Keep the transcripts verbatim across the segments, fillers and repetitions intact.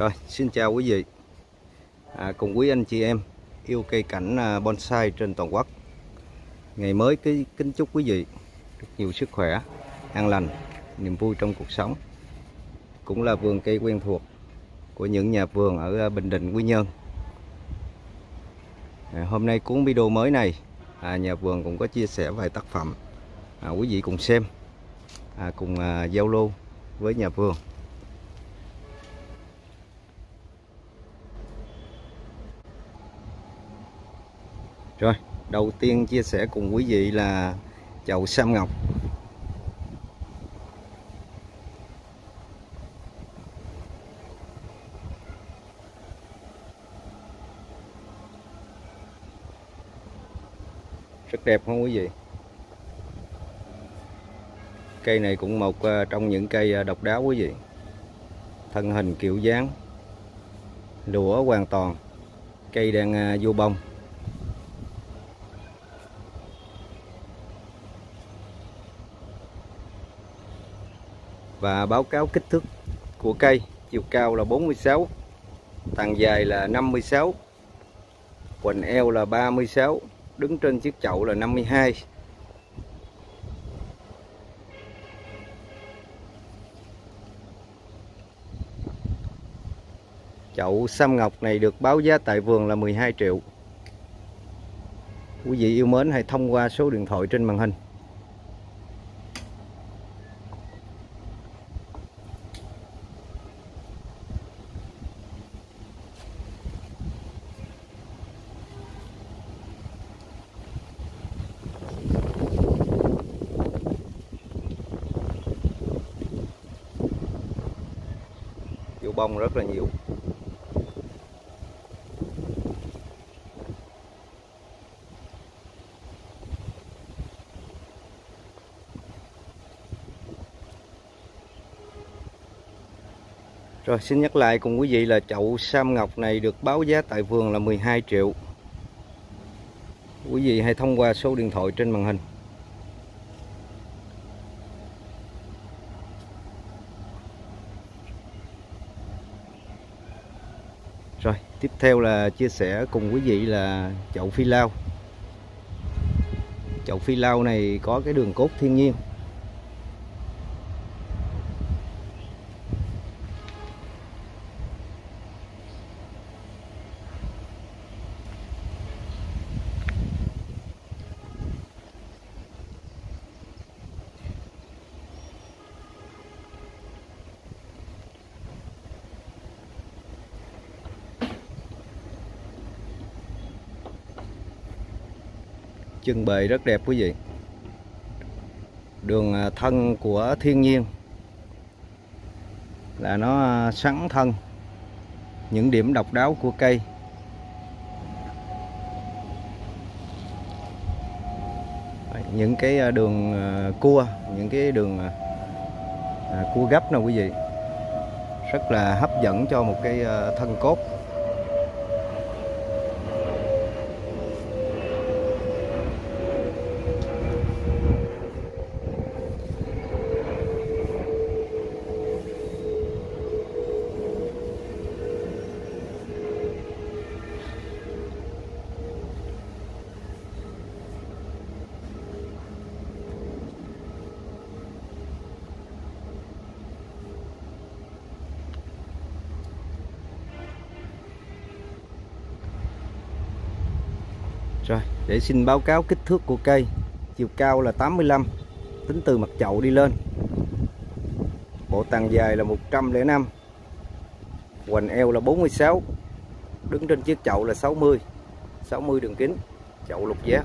Rồi, xin chào quý vị à, cùng quý anh chị em yêu cây cảnh bonsai trên toàn quốc. Ngày mới cái kính chúc quý vị rất nhiều sức khỏe, an lành, niềm vui trong cuộc sống. Cũng là vườn cây quen thuộc của những nhà vườn ở Bình Định, Quy Nhơn. à, Hôm nay cuốn video mới này à, nhà vườn cũng có chia sẻ vài tác phẩm à, quý vị cùng xem, à, cùng à, giao lưu với nhà vườn. Rồi, đầu tiên chia sẻ cùng quý vị là chậu Sam Ngọc. Rất đẹp không quý vị? Cây này cũng một trong những cây độc đáo quý vị. Thân hình kiểu dáng lũa hoàn toàn. Cây đang vô bông. Và báo cáo kích thước của cây, chiều cao là bốn mươi sáu, tàn dài là năm mươi sáu, quành eo là ba mươi sáu, đứng trên chiếc chậu là năm mươi hai. Chậu Sam Ngọc này được báo giá tại vườn là mười hai triệu. Quý vị yêu mến hãy thông qua số điện thoại trên màn hình. Bông rất là nhiều. Rồi xin nhắc lại cùng quý vị là chậu Sam Ngọc này được báo giá tại vườn là mười hai triệu. Quý vị hãy thông qua số điện thoại trên màn hình. Rồi, tiếp theo là chia sẻ cùng quý vị là chậu Phi Lao. Chậu Phi Lao này có cái đường cốt thiên nhiên. Chân bề rất đẹp quý vị. Đường thân của thiên nhiên là nó sắn thân. Những điểm độc đáo của cây. Những cái đường cua, những cái đường cua gấp nè quý vị. Rất là hấp dẫn cho một cái thân cốt. Rồi, để xin báo cáo kích thước của cây. Chiều cao là tám mươi lăm, tính từ mặt chậu đi lên. Bộ tàn dài là một trăm lẻ năm. Hoành eo là bốn mươi sáu. Đứng trên chiếc chậu là sáu mươi. sáu mươi đường kính, chậu lục giác.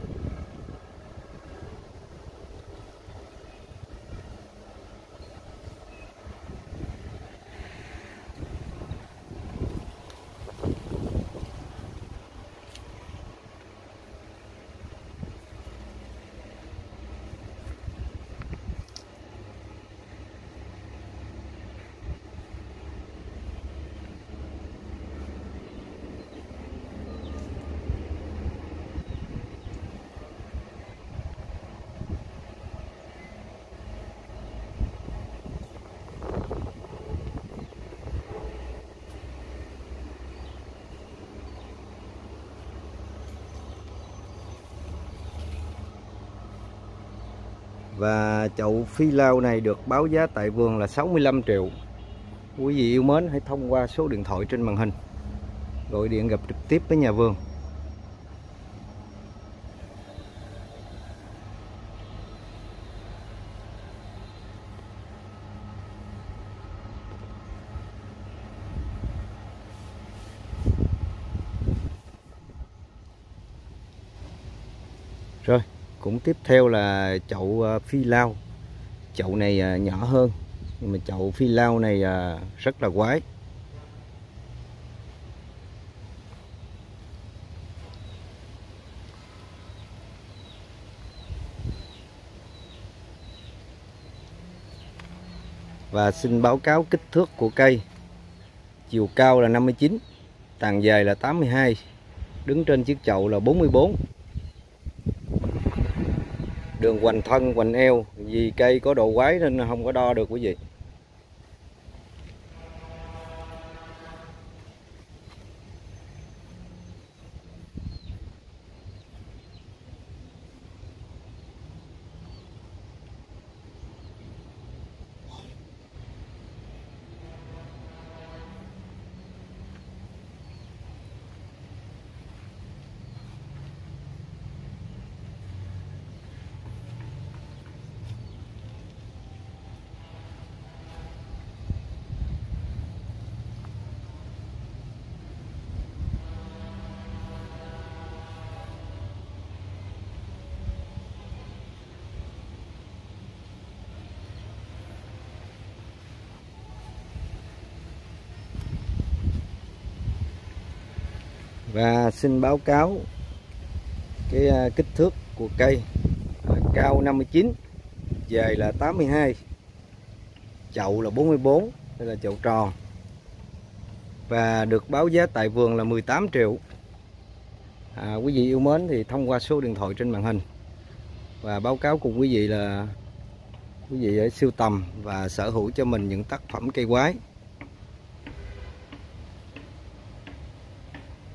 Và chậu phi lao này được báo giá tại vườn là sáu mươi lăm triệu. Quý vị yêu mến hãy thông qua số điện thoại trên màn hình, gọi điện gặp trực tiếp với nhà vườn. Rồi, cũng tiếp theo là chậu phi lao. Chậu này nhỏ hơn, nhưng mà chậu phi lao này rất là quái. Và xin báo cáo kích thước của cây. Chiều cao là năm mươi chín, tàn dài là tám mươi hai, đứng trên chiếc chậu là bốn mươi bốn. Đường hoành thân, hoành eo, vì cây có độ quái nên không có đo được quý vị. Và xin báo cáo cái kích thước của cây. Cao năm mươi chín, dài là tám mươi hai, chậu là bốn mươi bốn, đây là chậu tròn. Và được báo giá tại vườn là mười tám triệu. à, Quý vị yêu mến thì thông qua số điện thoại trên màn hình. Và báo cáo cùng quý vị là quý vị hãy sưu tầm và sở hữu cho mình những tác phẩm cây quái.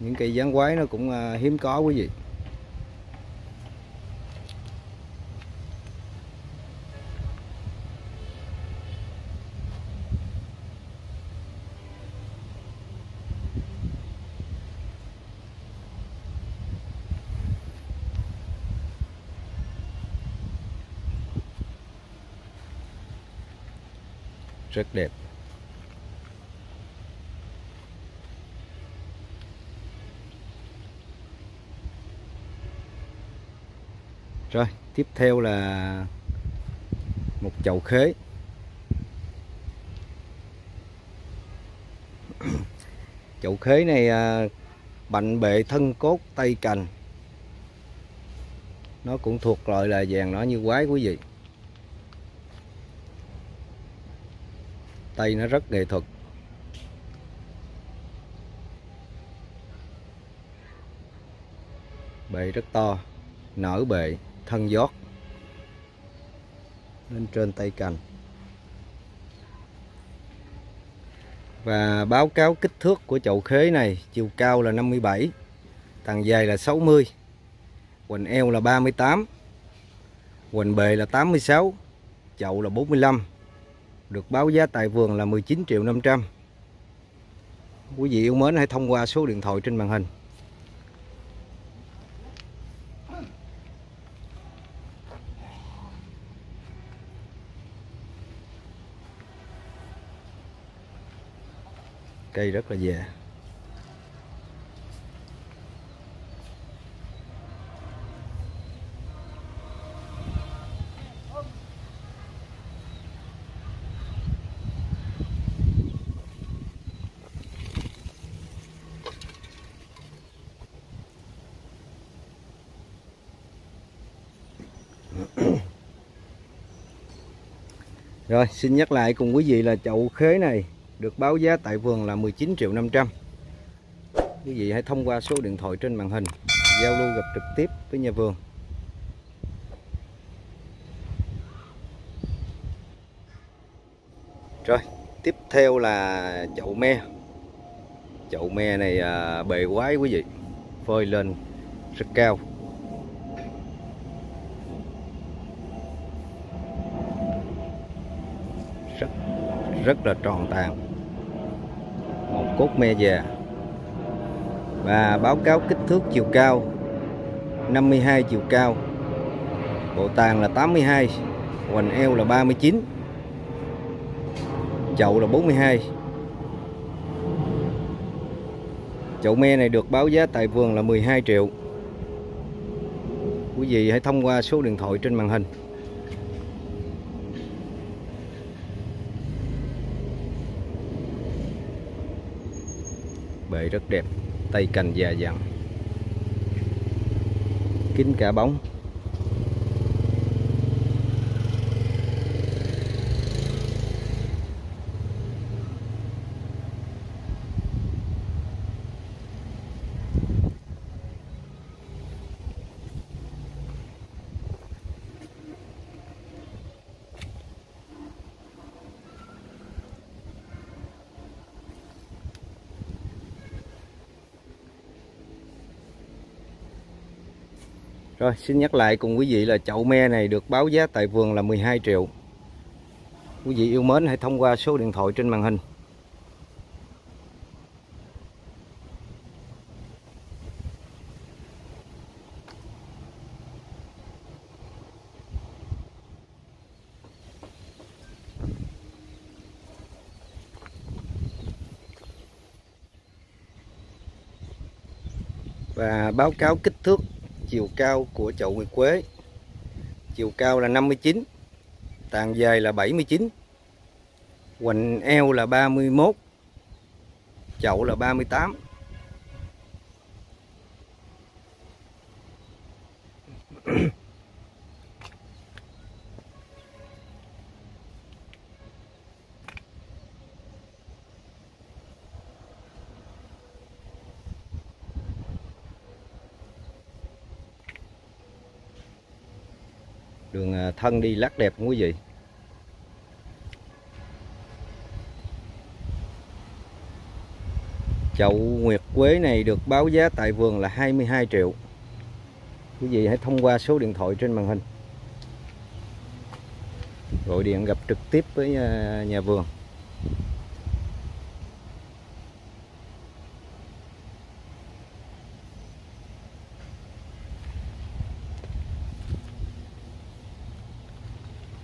Những cây giáng quái nó cũng hiếm có quý vị. Rất đẹp. Rồi, tiếp theo là một chậu khế. Chậu khế này bạnh bệ thân cốt tay cành. Nó cũng thuộc loại là vàng nó như quái quý vị. Tay nó rất nghệ thuật. Bệ rất to, nở bệ. Thân giót lên trên tay cành. Và báo cáo kích thước của chậu khế này. Chiều cao là năm mươi bảy, tàn dài là sáu mươi, hoành eo là ba mươi tám, hoành bề là tám mươi sáu, chậu là bốn mươi lăm. Được báo giá tại vườn là mười chín triệu năm trăm. Quý vị yêu mến hãy thông qua số điện thoại trên màn hình. Cây rất là già. Rồi, xin nhắc lại cùng quý vị là chậu khế này được báo giá tại vườn là mười chín triệu năm trăm. Quý vị hãy thông qua số điện thoại trên màn hình, giao lưu gặp trực tiếp với nhà vườn. Rồi, tiếp theo là chậu me. Chậu me này bề quái quý vị, phơi lên rất cao. rất là tròn tàn, một cốt me già. Và báo cáo kích thước chiều cao năm mươi hai, chiều cao bộ tàn là tám mươi hai, hoành eo là ba mươi chín, chậu là bốn mươi hai. Chậu me này được báo giá tại vườn là mười hai triệu. Quý vị hãy thông qua số điện thoại trên màn hình. Bệ rất đẹp, tay cành già dặn, kín cả bóng. Rồi, xin nhắc lại cùng quý vị là chậu me này được báo giá tại vườn là mười hai triệu. Quý vị yêu mến hãy thông qua số điện thoại trên màn hình. Và báo cáo kích thước chiều cao của chậu Nguyệt Quế. Chiều cao là năm mươi chín, tàn dài là bảy mươi chín, hoành eo là ba mươi mốt, chậu là ba mươi tám. Đường thân đi lát đẹp quý vị. Chậu Nguyệt Quế này được báo giá tại vườn là hai mươi hai triệu. Quý vị hãy thông qua số điện thoại trên màn hình, gọi điện gặp trực tiếp với nhà vườn.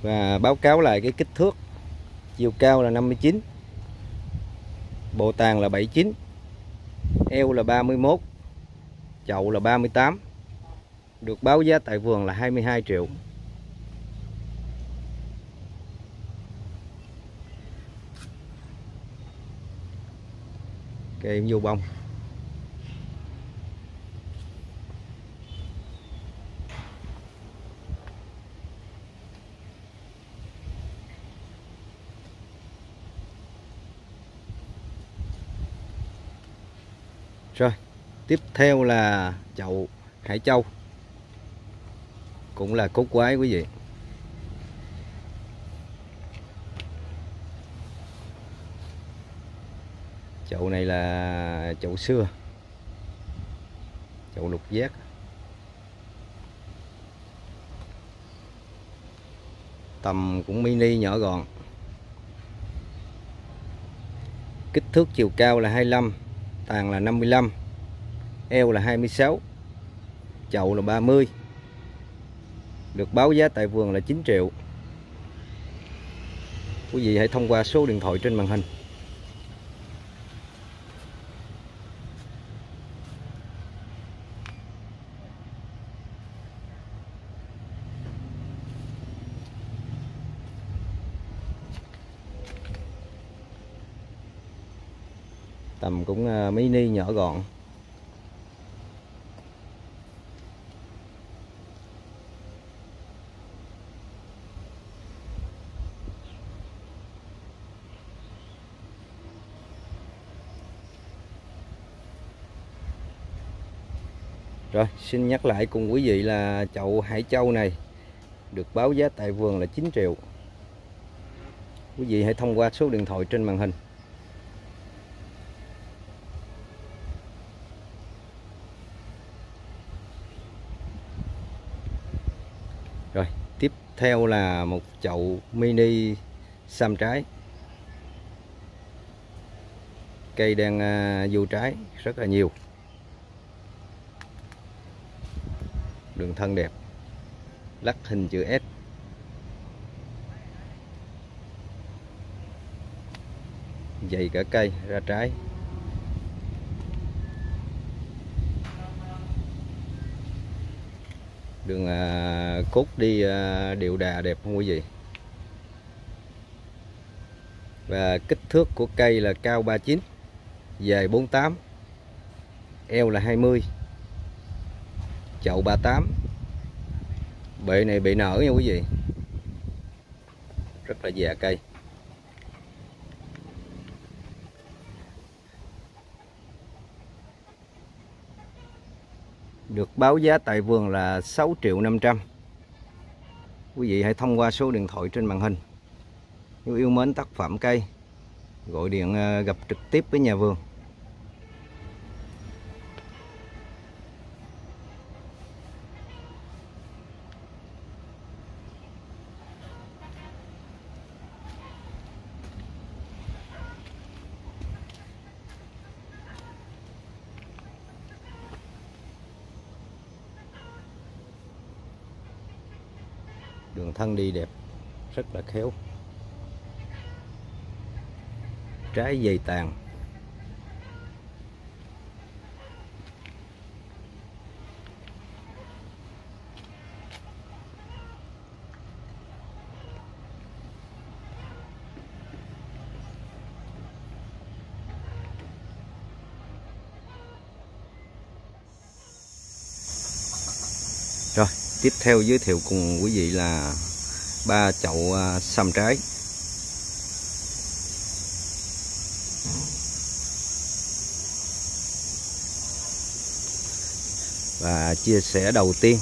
Và báo cáo lại cái kích thước. Chiều cao là năm mươi chín, bộ tàn là bảy mươi chín, eo là ba mươi mốt, chậu là ba mươi tám. Được báo giá tại vườn là hai mươi hai triệu. Cây vô bông. Rồi, tiếp theo là chậu Hải Châu, cũng là cốt quái quý vị. Chậu này là chậu xưa, chậu lục giác. Tầm cũng mini nhỏ gọn. Kích thước chiều cao là hai mươi lăm, tàn là năm mươi lăm, eo là hai mươi sáu, chậu là ba mươi. Được báo giá tại vườn là chín triệu. Quý vị hãy thông qua số điện thoại trên màn hình. Tầm cũng mini nhỏ gọn. Rồi, xin nhắc lại cùng quý vị là chậu Hải Châu này được báo giá tại vườn là chín triệu. Quý vị hãy thông qua số điện thoại trên màn hình. Rồi, tiếp theo là một chậu mini Sam Trái. cây đang du trái rất là nhiều, đường thân đẹp, lắc hình chữ S. Dày cả cây ra trái. Đường à, cốt đi à, điệu đà đẹp không quý vị. Và kích thước của cây là cao ba mươi chín, dài bốn mươi tám, eo là hai mươi, chậu ba mươi tám. Bệ này bị nở nha quý vị. Rất là già cây. Được báo giá tại vườn là sáu triệu năm trăm. Quý vị hãy thông qua số điện thoại trên màn hình. Nếu yêu mến tác phẩm cây, gọi điện gặp trực tiếp với nhà vườn. Đường thân đi đẹp, rất là khéo. Trái dày tàn. Rồi, tiếp theo giới thiệu cùng quý vị là ba chậu sam trái. Và chia sẻ đầu tiên,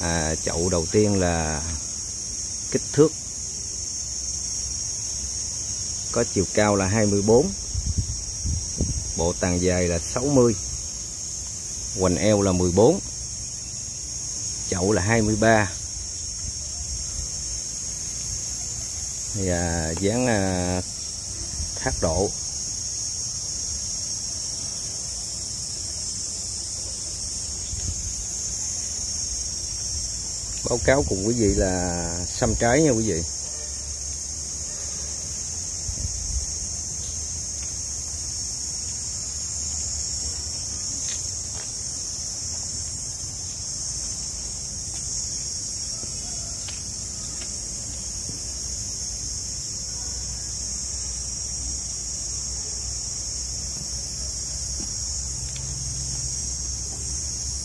à, chậu đầu tiên là kích thước có chiều cao là hai mươi bốn, bộ tàn dài là sáu mươi, hoành eo là mười bốn, chậu là hai mươi ba, và dán à, thác độ. Báo cáo cùng quý vị là sam trái nha quý vị.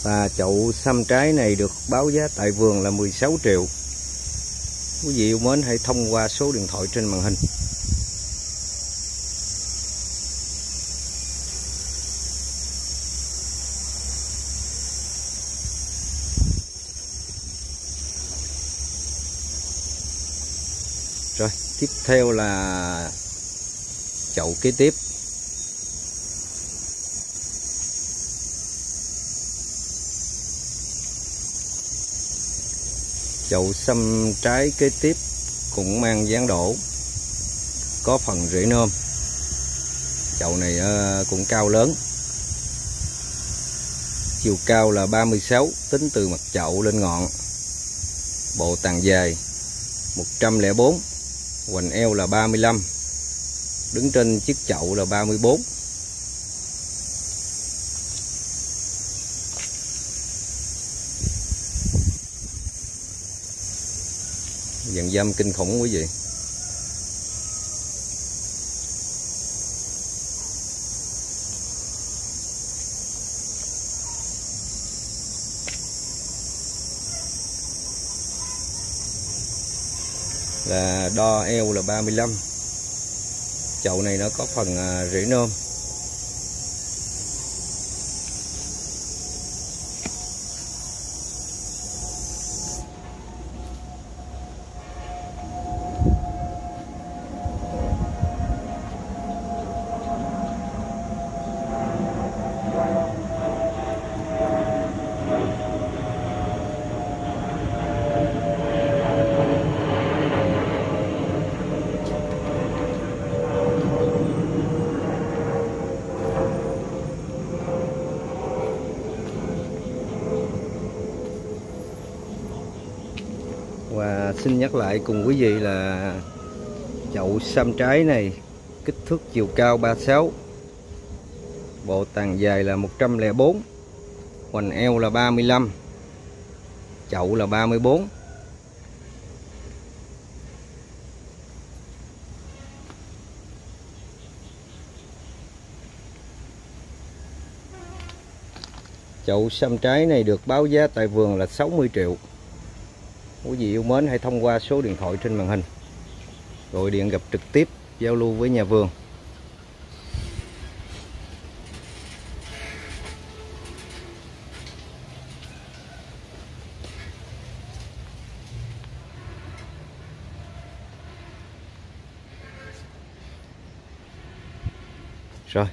Và chậu sam trái này được báo giá tại vườn là mười sáu triệu. Quý vị yêu mến hãy thông qua số điện thoại trên màn hình. Rồi, tiếp theo là chậu kế tiếp. Chậu sam trái kế tiếp cũng mang dáng đổ, có phần rễ nôm. Chậu này cũng cao lớn, chiều cao là ba mươi sáu, tính từ mặt chậu lên ngọn. Bộ tàn dài một trăm lẻ bốn, hoành eo là ba mươi lăm, đứng trên chiếc chậu là ba mươi bốn. Dàn dâm kinh khủng quý vị. Là đo eo là ba mươi lăm. Chậu này nó có phần rễ nôm. Và xin nhắc lại cùng quý vị là chậu sam trái này kích thước chiều cao ba mươi sáu, bộ tàn dài là một trăm lẻ bốn, hoành eo là ba mươi lăm, chậu là ba mươi tư. Chậu sam trái này được báo giá tại vườn là sáu mươi triệu. Quý vị yêu mến hãy thông qua số điện thoại trên màn hình, gọi điện gặp trực tiếp, giao lưu với nhà vườn. Rồi,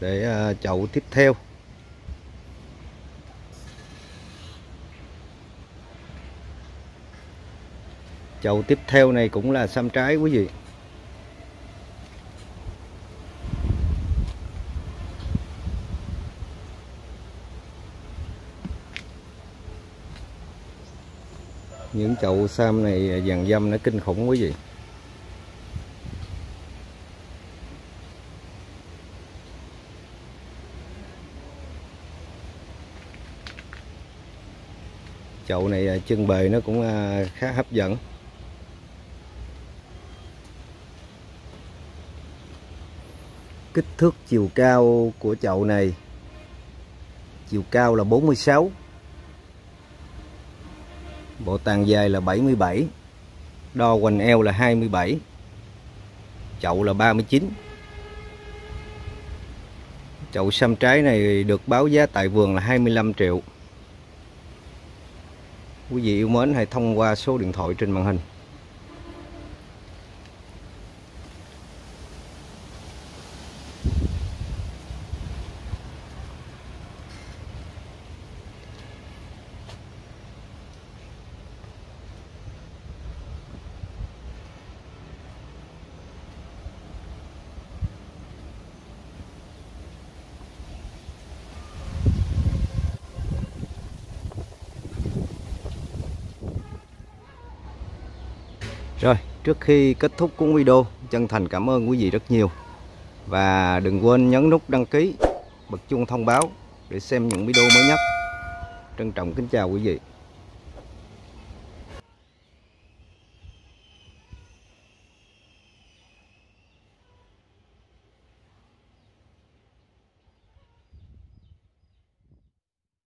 để chậu tiếp theo. Chậu tiếp theo này cũng là sam trái quý vị. Những chậu sam này vàng dâm nó kinh khủng quý vị. Chậu này trưng bày nó cũng khá hấp dẫn. Kích thước chiều cao của chậu này, chiều cao là bốn mươi sáu, bộ tàn dài là bảy mươi bảy, đo hoành eo là hai mươi bảy, chậu là ba mươi chín. Chậu sam trái này được báo giá tại vườn là hai mươi lăm triệu. Quý vị yêu mến hãy thông qua số điện thoại trên màn hình. Rồi, trước khi kết thúc của video, chân thành cảm ơn quý vị rất nhiều. Và đừng quên nhấn nút đăng ký, bật chuông thông báo để xem những video mới nhất. Trân trọng kính chào quý vị.